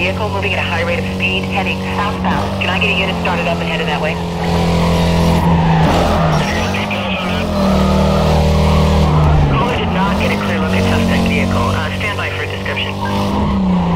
vehicle moving at a high rate of speed, heading southbound. Can I get a unit started up and headed that way? Caller did not get a clear look at suspect vehicle. Stand by for a description.